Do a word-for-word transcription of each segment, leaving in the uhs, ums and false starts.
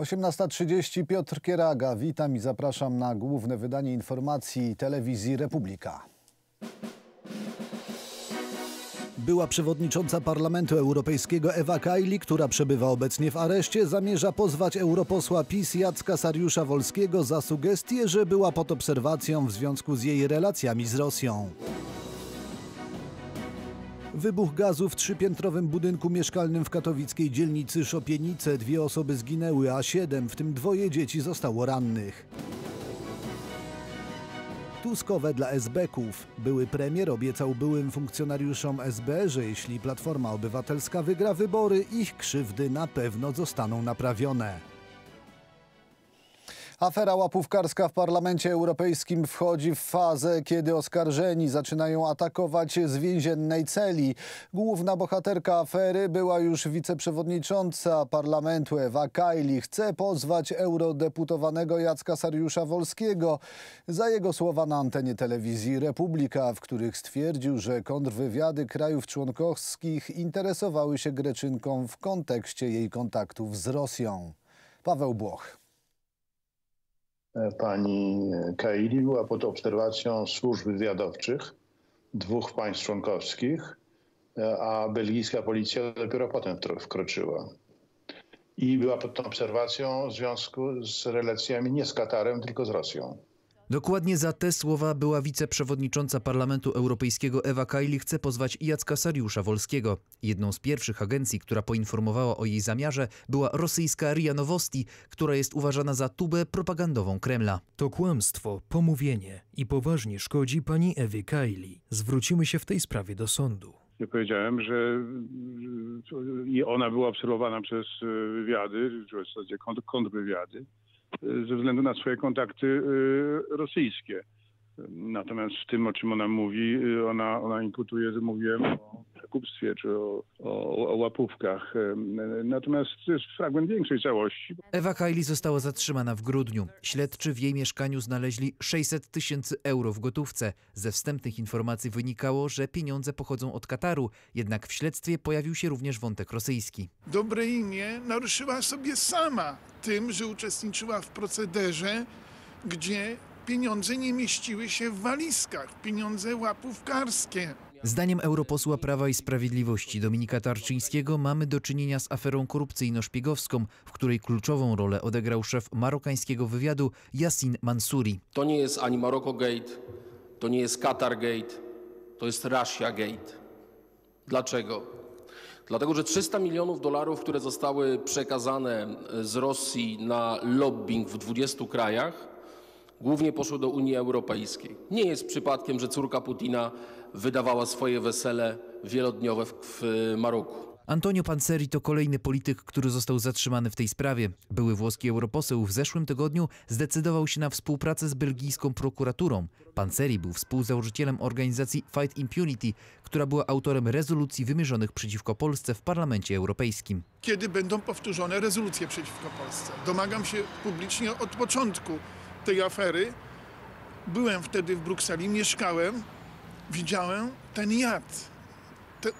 osiemnasta trzydzieści, Piotr Kieraga. Witam i zapraszam na główne wydanie informacji Telewizji Republika. Była przewodnicząca Parlamentu Europejskiego Ewa Kaili, która przebywa obecnie w areszcie, zamierza pozwać europosła PiS Jacka Sariusza Wolskiego za sugestię, że była pod obserwacją w związku z jej relacjami z Rosją. Wybuch gazu w trzypiętrowym budynku mieszkalnym w katowickiej dzielnicy Szopienice. Dwie osoby zginęły, a siedem, w tym dwoje dzieci, zostało rannych. Tuskowe dla esbeków. Były premier obiecał byłym funkcjonariuszom S B, że jeśli Platforma Obywatelska wygra wybory, ich krzywdy na pewno zostaną naprawione. Afera łapówkarska w Parlamencie Europejskim wchodzi w fazę, kiedy oskarżeni zaczynają atakować z więziennej celi. Główna bohaterka afery była już wiceprzewodnicząca Parlamentu Ewa Kaili. Chce pozwać eurodeputowanego Jacka Sariusza Wolskiego za jego słowa na antenie Telewizji Republika, w których stwierdził, że kontrwywiady krajów członkowskich interesowały się Greczynką w kontekście jej kontaktów z Rosją. Paweł Błoch. Pani Kaili była pod obserwacją służb wywiadowczych dwóch państw członkowskich, a belgijska policja dopiero potem wkroczyła. I była pod tą obserwacją w związku z relacjami nie z Katarem, tylko z Rosją. Dokładnie za te słowa była wiceprzewodnicząca Parlamentu Europejskiego Ewa Kaili chce pozwać Jacka Sariusza Wolskiego. Jedną z pierwszych agencji, która poinformowała o jej zamiarze, była rosyjska Ria Nowosti, która jest uważana za tubę propagandową Kremla. To kłamstwo, pomówienie i poważnie szkodzi pani Ewie Kaili. Zwrócimy się w tej sprawie do sądu. Ja powiedziałem, że ona była obserwowana przez wywiady, w zasadzie kontrwywiady, ze względu na swoje kontakty rosyjskie. Natomiast w tym, o czym ona mówi, ona, ona imputuje, że mówiłem o kupstwie czy o, o, o łapówkach. Natomiast to jest fragment większej całości. Ewa Kaili została zatrzymana w grudniu. Śledczy w jej mieszkaniu znaleźli sześćset tysięcy euro w gotówce. Ze wstępnych informacji wynikało, że pieniądze pochodzą od Kataru. Jednak w śledztwie pojawił się również wątek rosyjski. Dobre imię naruszyła sobie sama tym, że uczestniczyła w procederze, gdzie pieniądze nie mieściły się w walizkach, pieniądze łapówkarskie. Zdaniem europosła Prawa i Sprawiedliwości Dominika Tarczyńskiego mamy do czynienia z aferą korupcyjno-szpiegowską, w której kluczową rolę odegrał szef marokańskiego wywiadu Yassin Mansouri. To nie jest ani Maroko-gate, to nie jest Qatar-gate, to jest Russia-gate. Dlaczego? Dlatego, że trzysta milionów dolarów, które zostały przekazane z Rosji na lobbying w dwudziestu krajach, głównie poszło do Unii Europejskiej. Nie jest przypadkiem, że córka Putina wydawała swoje wesele wielodniowe w Maroku. Antonio Panceri to kolejny polityk, który został zatrzymany w tej sprawie. Były włoski europoseł w zeszłym tygodniu zdecydował się na współpracę z belgijską prokuraturą. Panceri był współzałożycielem organizacji Fight Impunity, która była autorem rezolucji wymierzonych przeciwko Polsce w Parlamencie Europejskim. Kiedy będą powtórzone rezolucje przeciwko Polsce? Domagam się publicznie od początku tej afery. Byłem wtedy w Brukseli, mieszkałem, widziałem ten jad, ten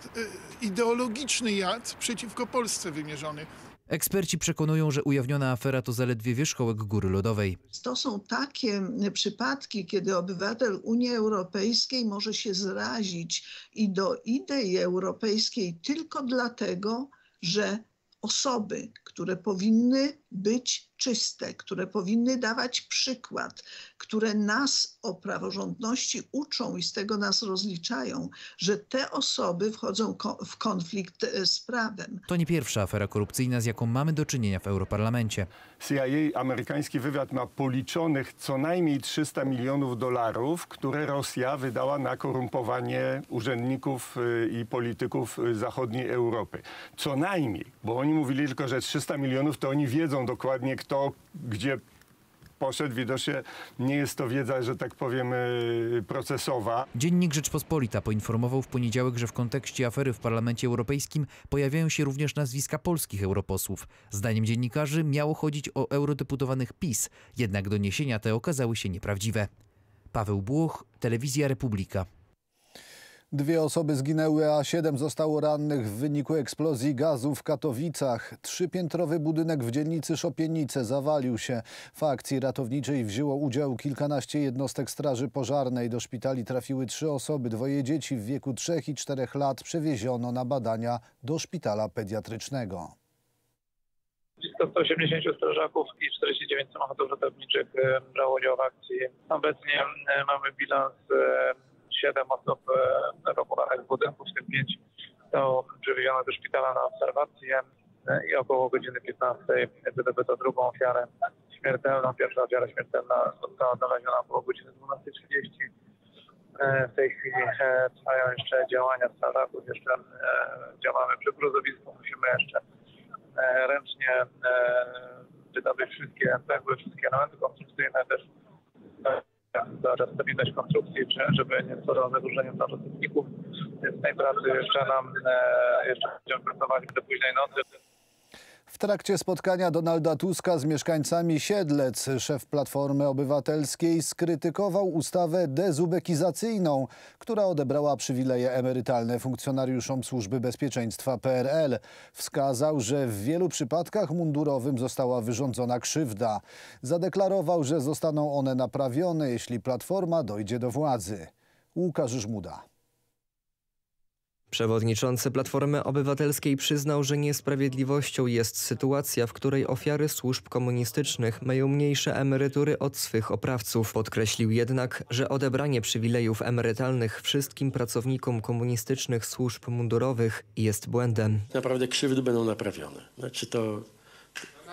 ideologiczny jad przeciwko Polsce wymierzony. Eksperci przekonują, że ujawniona afera to zaledwie wierzchołek góry lodowej. To są takie przypadki, kiedy obywatel Unii Europejskiej może się zrazić i do idei europejskiej tylko dlatego, że osoby, które powinny być czyste, które powinny dawać przykład, które nas o praworządności uczą i z tego nas rozliczają, że te osoby wchodzą w konflikt z prawem. To nie pierwsza afera korupcyjna, z jaką mamy do czynienia w Europarlamencie. C I A, amerykański wywiad, ma policzonych co najmniej trzysta milionów dolarów, które Rosja wydała na korumpowanie urzędników i polityków zachodniej Europy. Co najmniej, bo oni mówili tylko, że trzysta milionów to oni wiedzą dokładnie, kto gdzie poszedł. Widocznie nie jest to wiedza, że tak powiem, procesowa. Dziennik Rzeczpospolita poinformował w poniedziałek, że w kontekście afery w Parlamencie Europejskim pojawiają się również nazwiska polskich europosłów. Zdaniem dziennikarzy miało chodzić o eurodeputowanych PiS, jednak doniesienia te okazały się nieprawdziwe. Paweł Błoch, Telewizja Republika. Dwie osoby zginęły, a siedem zostało rannych w wyniku eksplozji gazu w Katowicach. Trzypiętrowy budynek w dzielnicy Szopienice zawalił się. W akcji ratowniczej wzięło udział kilkanaście jednostek straży pożarnej. Do szpitali trafiły trzy osoby. Dwoje dzieci w wieku trzech i czterech lat przewieziono na badania do szpitala pediatrycznego. Blisko sto osiemdziesięciu strażaków i czterdziestu dziewięciu samochodów ratowniczych brało udział w akcji. Obecnie mamy bilans siedem osób ewakuowanych z budynku, w tym pięć to przywiezione do szpitala na obserwację i około godziny piętnastej wydobyto drugą ofiarę śmiertelną. Pierwsza ofiara śmiertelna została znaleziona około godziny dwunastej trzydzieści. W tej chwili trwają jeszcze działania strażaków, jeszcze działamy przy gruzowisku, musimy jeszcze ręcznie wydobyć wszystkie cegły, wszystkie elementy konstrukcyjne też. Zaraz stabilność konstrukcji, żeby nie wstrzymać zadłużenia dla uczestników. Z tej pracy jeszcze nam jeszcze będziemy pracować do późnej nocy. W trakcie spotkania Donalda Tuska z mieszkańcami Siedlec szef Platformy Obywatelskiej skrytykował ustawę dezubekizacyjną, która odebrała przywileje emerytalne funkcjonariuszom Służby Bezpieczeństwa P R L. Wskazał, że w wielu przypadkach mundurowym została wyrządzona krzywda. Zadeklarował, że zostaną one naprawione, jeśli Platforma dojdzie do władzy. Łukasz Żmuda. Przewodniczący Platformy Obywatelskiej przyznał, że niesprawiedliwością jest sytuacja, w której ofiary służb komunistycznych mają mniejsze emerytury od swych oprawców. Podkreślił jednak, że odebranie przywilejów emerytalnych wszystkim pracownikom komunistycznych służb mundurowych jest błędem. Naprawdę krzywdy będą naprawione. Znaczy to...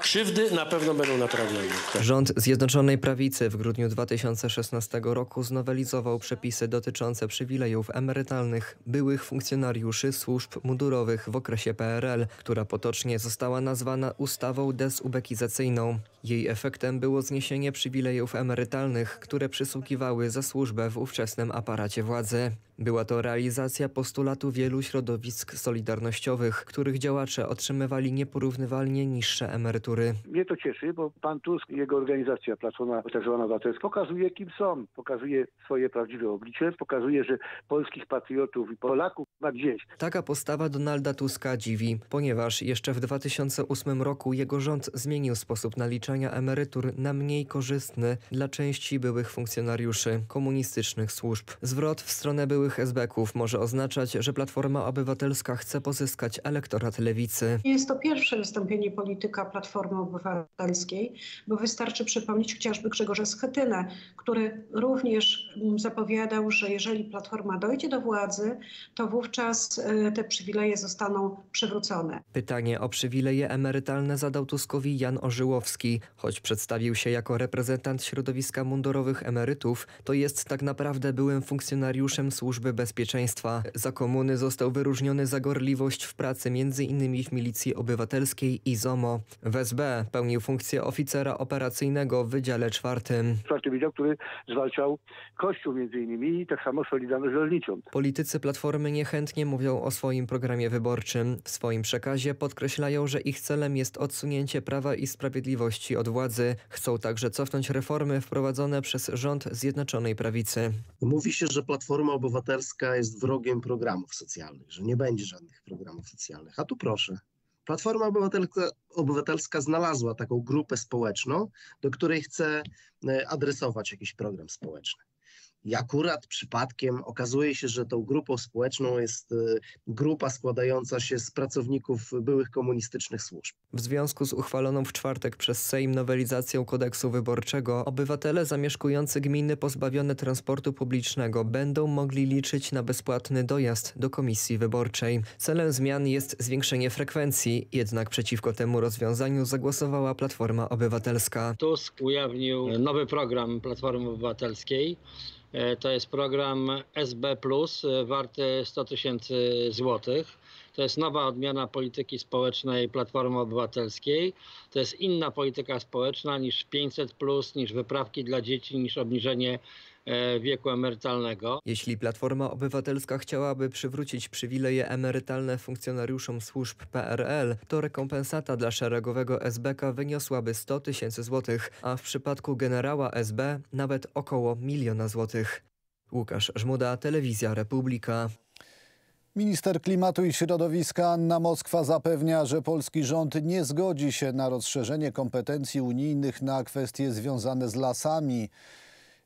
Krzywdy na pewno będą naprawione. Tak. Rząd Zjednoczonej Prawicy w grudniu dwa tysiące szesnastego roku znowelizował przepisy dotyczące przywilejów emerytalnych byłych funkcjonariuszy służb mundurowych w okresie P R L, która potocznie została nazwana ustawą dezubekizacyjną. Jej efektem było zniesienie przywilejów emerytalnych, które przysługiwały za służbę w ówczesnym aparacie władzy. Była to realizacja postulatu wielu środowisk solidarnościowych, których działacze otrzymywali nieporównywalnie niższe emerytury. Mnie to cieszy, bo pan Tusk i jego organizacja Platforma Obywatelska pokazuje, kim są. Pokazuje swoje prawdziwe oblicze, pokazuje, że polskich patriotów i Polaków ma gdzieś. Taka postawa Donalda Tuska dziwi, ponieważ jeszcze w dwa tysiące ósmym roku jego rząd zmienił sposób naliczania emerytur na mniej korzystny dla części byłych funkcjonariuszy komunistycznych służb. Zwrot w stronę byłych esbeków może oznaczać, że Platforma Obywatelska chce pozyskać elektorat lewicy. Jest to pierwsze wystąpienie polityka Platformy Obywatelskiej, bo wystarczy przypomnieć chociażby Grzegorza Schetynę, który również zapowiadał, że jeżeli Platforma dojdzie do władzy, to wówczas te przywileje zostaną przywrócone. Pytanie o przywileje emerytalne zadał Tuskowi Jan Ożyłowski. Choć przedstawił się jako reprezentant środowiska mundurowych emerytów, to jest tak naprawdę byłym funkcjonariuszem służby Służby Bezpieczeństwa. Za komuny został wyróżniony za gorliwość w pracy między innymi w Milicji Obywatelskiej i ZOMO. W S B pełnił funkcję oficera operacyjnego w Wydziale Czwartym. Czwarty Wydział, który zwalczał Kościół między innymi i tak samo Solidarność Rolniczą. Politycy Platformy niechętnie mówią o swoim programie wyborczym. W swoim przekazie podkreślają, że ich celem jest odsunięcie Prawa i Sprawiedliwości od władzy. Chcą także cofnąć reformy wprowadzone przez rząd Zjednoczonej Prawicy. Mówi się, że Platforma Obywatelska Obywatelska jest wrogiem programów socjalnych, że nie będzie żadnych programów socjalnych. A tu proszę, Platforma Obywatelska, Obywatelska znalazła taką grupę społeczną, do której chce adresować jakiś program społeczny. I akurat przypadkiem okazuje się, że tą grupą społeczną jest grupa składająca się z pracowników byłych komunistycznych służb. W związku z uchwaloną w czwartek przez Sejm nowelizacją kodeksu wyborczego, obywatele zamieszkujący gminy pozbawione transportu publicznego będą mogli liczyć na bezpłatny dojazd do komisji wyborczej. Celem zmian jest zwiększenie frekwencji, jednak przeciwko temu rozwiązaniu zagłosowała Platforma Obywatelska. Tusk ujawnił nowy program Platformy Obywatelskiej. To jest program S B plus, warty sto tysięcy złotych. To jest nowa odmiana polityki społecznej Platformy Obywatelskiej. To jest inna polityka społeczna niż pięćset plus, niż wyprawki dla dzieci, niż obniżenie wieku emerytalnego. Jeśli Platforma Obywatelska chciałaby przywrócić przywileje emerytalne funkcjonariuszom służb P R L, to rekompensata dla szeregowego esbeka wyniosłaby sto tysięcy złotych, a w przypadku generała S B nawet około miliona złotych. Łukasz Żmuda, Telewizja Republika. Minister Klimatu i Środowiska Anna Moskwa zapewnia, że polski rząd nie zgodzi się na rozszerzenie kompetencji unijnych na kwestie związane z lasami.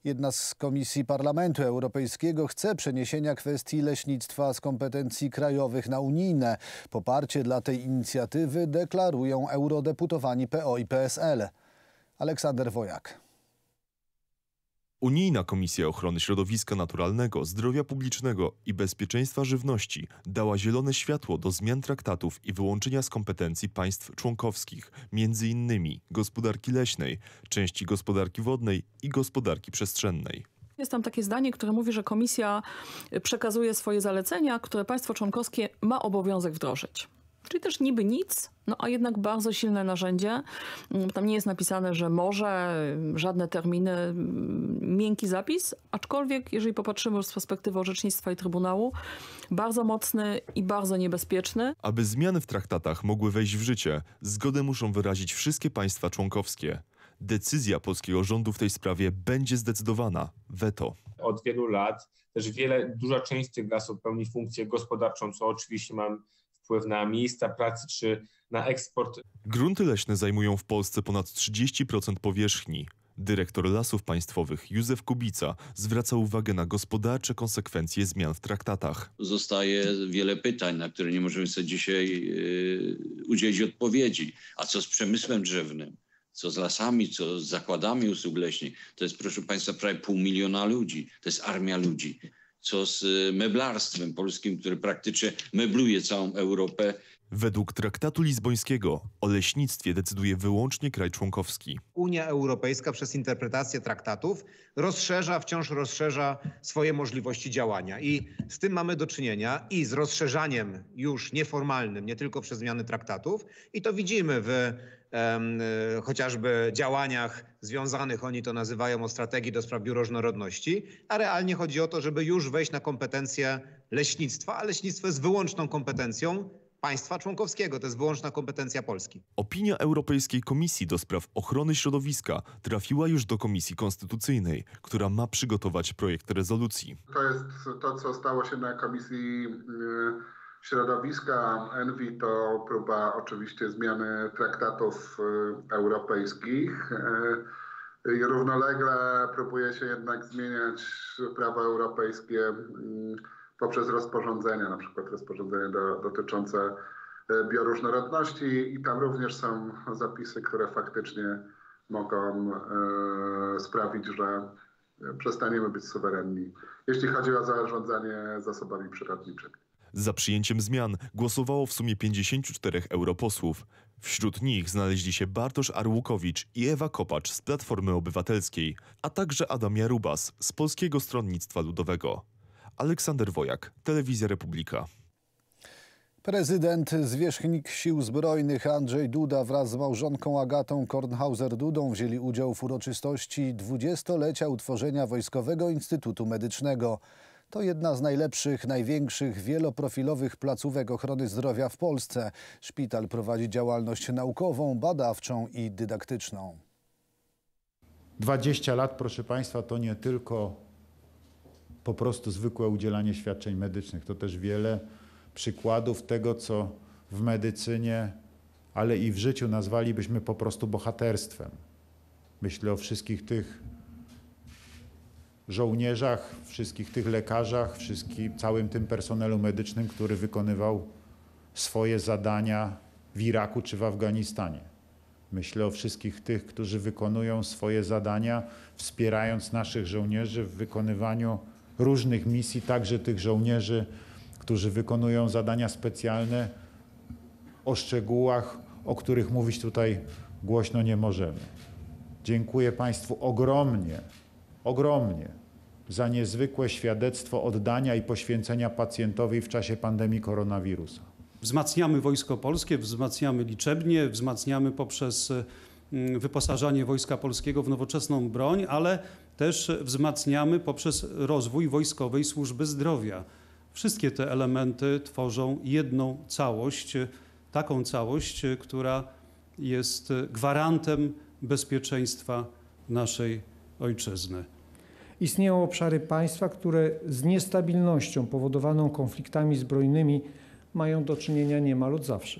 Jedna z komisji Parlamentu Europejskiego chce przeniesienia kwestii leśnictwa z kompetencji krajowych na unijne. Poparcie dla tej inicjatywy deklarują eurodeputowani P O i P S L. Aleksander Wojak. Unijna Komisja Ochrony Środowiska Naturalnego, Zdrowia Publicznego i Bezpieczeństwa Żywności dała zielone światło do zmian traktatów i wyłączenia z kompetencji państw członkowskich, między innymi gospodarki leśnej, części gospodarki wodnej i gospodarki przestrzennej. Jest tam takie zdanie, które mówi, że Komisja przekazuje swoje zalecenia, które państwo członkowskie ma obowiązek wdrożyć. Czyli też niby nic, no a jednak bardzo silne narzędzie. Tam nie jest napisane, że może, żadne terminy, miękki zapis, aczkolwiek jeżeli popatrzymy już z perspektywy orzecznictwa i Trybunału, bardzo mocny i bardzo niebezpieczny. Aby zmiany w traktatach mogły wejść w życie, zgodę muszą wyrazić wszystkie państwa członkowskie. Decyzja polskiego rządu w tej sprawie będzie zdecydowana. Weto. Od wielu lat też wiele, duża część z tych lasów pełni funkcję gospodarczą, co oczywiście mam wpływ na miejsca pracy czy na eksport. Grunty leśne zajmują w Polsce ponad trzydzieści procent powierzchni. Dyrektor Lasów Państwowych Józef Kubica zwraca uwagę na gospodarcze konsekwencje zmian w traktatach. Zostaje wiele pytań, na które nie możemy sobie dzisiaj yy, udzielić odpowiedzi. A co z przemysłem drzewnym? Co z lasami? Co z zakładami usług leśnych? To jest, proszę państwa, prawie pół miliona ludzi. To jest armia ludzi. Co z meblarstwem polskim, które praktycznie mebluje całą Europę. Według traktatu lizbońskiego o leśnictwie decyduje wyłącznie kraj członkowski. Unia Europejska przez interpretację traktatów rozszerza, wciąż rozszerza swoje możliwości działania. I z tym mamy do czynienia i z rozszerzaniem już nieformalnym, nie tylko przez zmiany traktatów. I to widzimy w em, chociażby działaniach związanych, oni to nazywają, o strategii do spraw bioróżnorodności, a realnie chodzi o to, żeby już wejść na kompetencje leśnictwa, a leśnictwo jest wyłączną kompetencją państwa członkowskiego. To jest wyłączna kompetencja Polski. Opinia Europejskiej Komisji do spraw ochrony środowiska trafiła już do Komisji Konstytucyjnej, która ma przygotować projekt rezolucji. To jest to, co stało się na Komisji Środowiska Envi, to próba oczywiście zmiany traktatów europejskich. Równolegle próbuje się jednak zmieniać prawo europejskie poprzez rozporządzenia, na przykład rozporządzenia do, dotyczące bioróżnorodności, i tam również są zapisy, które faktycznie mogą e, sprawić, że przestaniemy być suwerenni, jeśli chodzi o zarządzanie zasobami przyrodniczymi. Za przyjęciem zmian głosowało w sumie pięćdziesięciu czterech europosłów. Wśród nich znaleźli się Bartosz Arłukowicz i Ewa Kopacz z Platformy Obywatelskiej, a także Adam Jarubas z Polskiego Stronnictwa Ludowego. Aleksander Wojak, Telewizja Republika. Prezydent, zwierzchnik Sił Zbrojnych Andrzej Duda wraz z małżonką Agatą Kornhauser-Dudą wzięli udział w uroczystości dwudziestolecia utworzenia Wojskowego Instytutu Medycznego. To jedna z najlepszych, największych, wieloprofilowych placówek ochrony zdrowia w Polsce. Szpital prowadzi działalność naukową, badawczą i dydaktyczną. dwadzieścia lat, proszę państwa, to nie tylko po prostu zwykłe udzielanie świadczeń medycznych. To też wiele przykładów tego, co w medycynie, ale i w życiu nazwalibyśmy po prostu bohaterstwem. Myślę o wszystkich tych żołnierzach, wszystkich tych lekarzach, wszystkim, całym tym personelu medycznym, który wykonywał swoje zadania w Iraku czy w Afganistanie. Myślę o wszystkich tych, którzy wykonują swoje zadania, wspierając naszych żołnierzy w wykonywaniu różnych misji, także tych żołnierzy, którzy wykonują zadania specjalne, o szczegółach, o których mówić tutaj głośno nie możemy. Dziękuję państwu ogromnie, ogromnie za niezwykłe świadectwo oddania i poświęcenia pacjentowi w czasie pandemii koronawirusa. Wzmacniamy Wojsko Polskie, wzmacniamy liczebnie, wzmacniamy poprzez wyposażanie Wojska Polskiego w nowoczesną broń, ale też wzmacniamy poprzez rozwój Wojskowej Służby Zdrowia. Wszystkie te elementy tworzą jedną całość, taką całość, która jest gwarantem bezpieczeństwa naszej ojczyzny. istnieją obszary państwa, które z niestabilnością powodowaną konfliktami zbrojnymi mają do czynienia niemal od zawsze.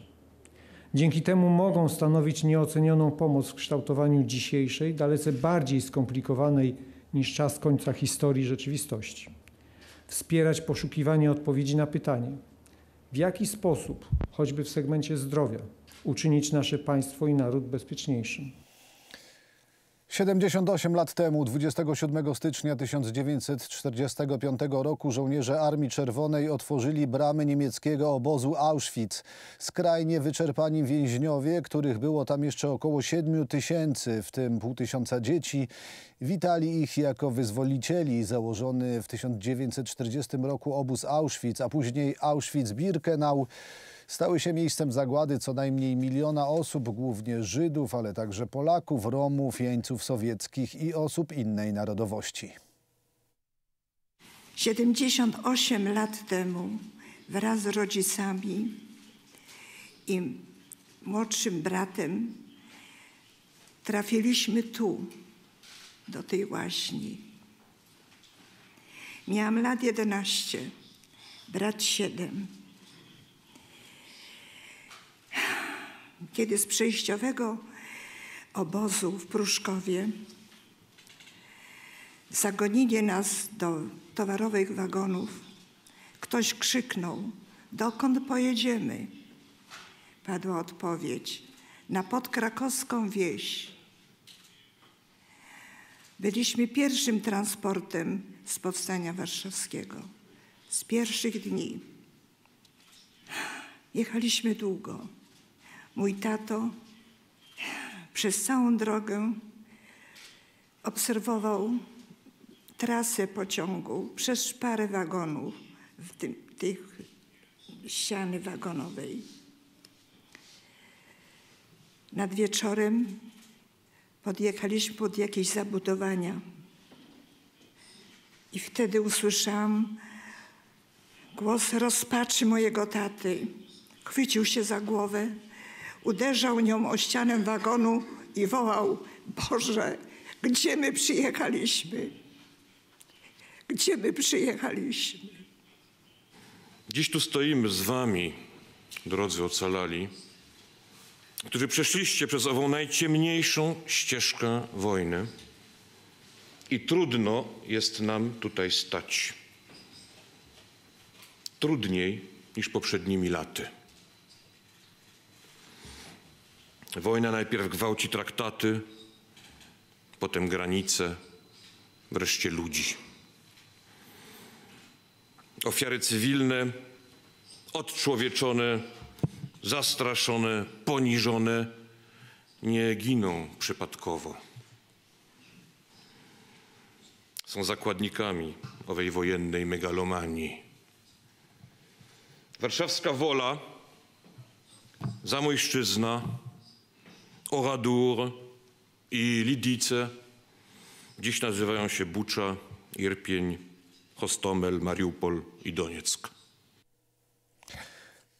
Dzięki temu mogą stanowić nieocenioną pomoc w kształtowaniu dzisiejszej, dalece bardziej skomplikowanej niż czas końca historii rzeczywistości. Wspierać poszukiwanie odpowiedzi na pytanie, w jaki sposób, choćby w segmencie zdrowia, uczynić nasze państwo i naród bezpieczniejszym. siedemdziesiąt osiem lat temu, dwudziestego siódmego stycznia tysiąc dziewięćset czterdziestego piątego roku, żołnierze Armii Czerwonej otworzyli bramy niemieckiego obozu Auschwitz. Skrajnie wyczerpani więźniowie, których było tam jeszcze około siedmiu tysięcy, w tym pół tysiąca dzieci, witali ich jako wyzwolicieli. Założony w tysiąc dziewięćset czterdziestym roku obóz Auschwitz, a później Auschwitz-Birkenau, stały się miejscem zagłady co najmniej miliona osób, głównie Żydów, ale także Polaków, Romów, jeńców sowieckich i osób innej narodowości. siedemdziesiąt osiem lat temu wraz z rodzicami i młodszym bratem trafiliśmy tu, do tej łaźni. Miałam lat jedenaście, brat siedem. Kiedy z przejściowego obozu w Pruszkowie zagonili nas do towarowych wagonów, ktoś krzyknął, dokąd pojedziemy? Padła odpowiedź, na podkrakowską wieś. Byliśmy pierwszym transportem z powstania warszawskiego, z pierwszych dni. Jechaliśmy długo. Mój tato przez całą drogę obserwował trasę pociągu przez szparę wagonów w tym, tych ściany wagonowej. Nad wieczorem podjechaliśmy pod jakieś zabudowania i wtedy usłyszałam głos rozpaczy mojego taty. Chwycił się za głowę, uderzał nią o ścianę wagonu i wołał, Boże, gdzie my przyjechaliśmy? Gdzie my przyjechaliśmy? Dziś tu stoimy z wami, drodzy ocalali, którzy przeszliście przez ową najciemniejszą ścieżkę wojny i trudno jest nam tutaj stać. Trudniej niż poprzednimi laty. Wojna najpierw gwałci traktaty, potem granice, wreszcie ludzi. Ofiary cywilne, odczłowieczone, zastraszone, poniżone, nie giną przypadkowo. Są zakładnikami owej wojennej megalomanii. Warszawska Wola, Zamojszczyzna, Oradour i Lidice dziś nazywają się Bucza, Irpień, Hostomel, Mariupol i Donieck.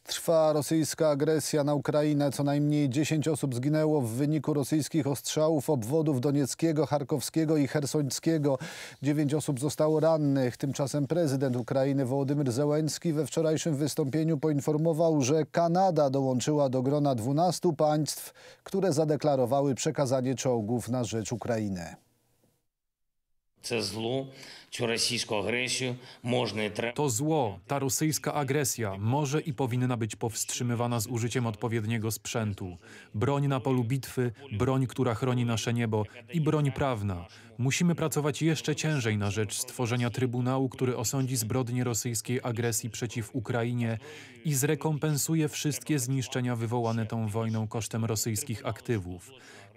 Trwa rosyjska agresja na Ukrainę. Co najmniej dziesięć osób zginęło w wyniku rosyjskich ostrzałów obwodów donieckiego, charkowskiego i chersońskiego. dziewięć osób zostało rannych. Tymczasem prezydent Ukrainy Wołodymyr Zełenski we wczorajszym wystąpieniu poinformował, że Kanada dołączyła do grona dwunastu państw, które zadeklarowały przekazanie czołgów na rzecz Ukrainy. To zło, ta rosyjska agresja może i powinna być powstrzymywana z użyciem odpowiedniego sprzętu. Broń na polu bitwy, broń, która chroni nasze niebo i broń prawna. Musimy pracować jeszcze ciężej na rzecz stworzenia trybunału, który osądzi zbrodnie rosyjskiej agresji przeciw Ukrainie i zrekompensuje wszystkie zniszczenia wywołane tą wojną kosztem rosyjskich aktywów.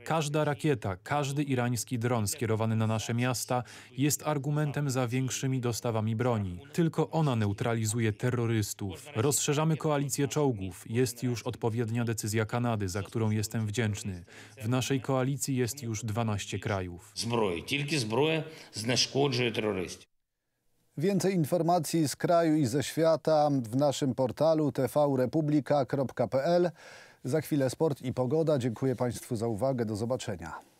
Każda rakieta, każdy irański dron skierowany na nasze miasta jest argumentem za większymi dostawami broni. Tylko ona neutralizuje terrorystów. Rozszerzamy koalicję czołgów. Jest już odpowiednia decyzja Kanady, za którą jestem wdzięczny. W naszej koalicji jest już dwanaście krajów. Zbroje, tylko zbroje zniszczy terrorystów. Więcej informacji z kraju i ze świata w naszym portalu t v republika kropka p l. Za chwilę sport i pogoda. Dziękuję Państwu za uwagę. Do zobaczenia.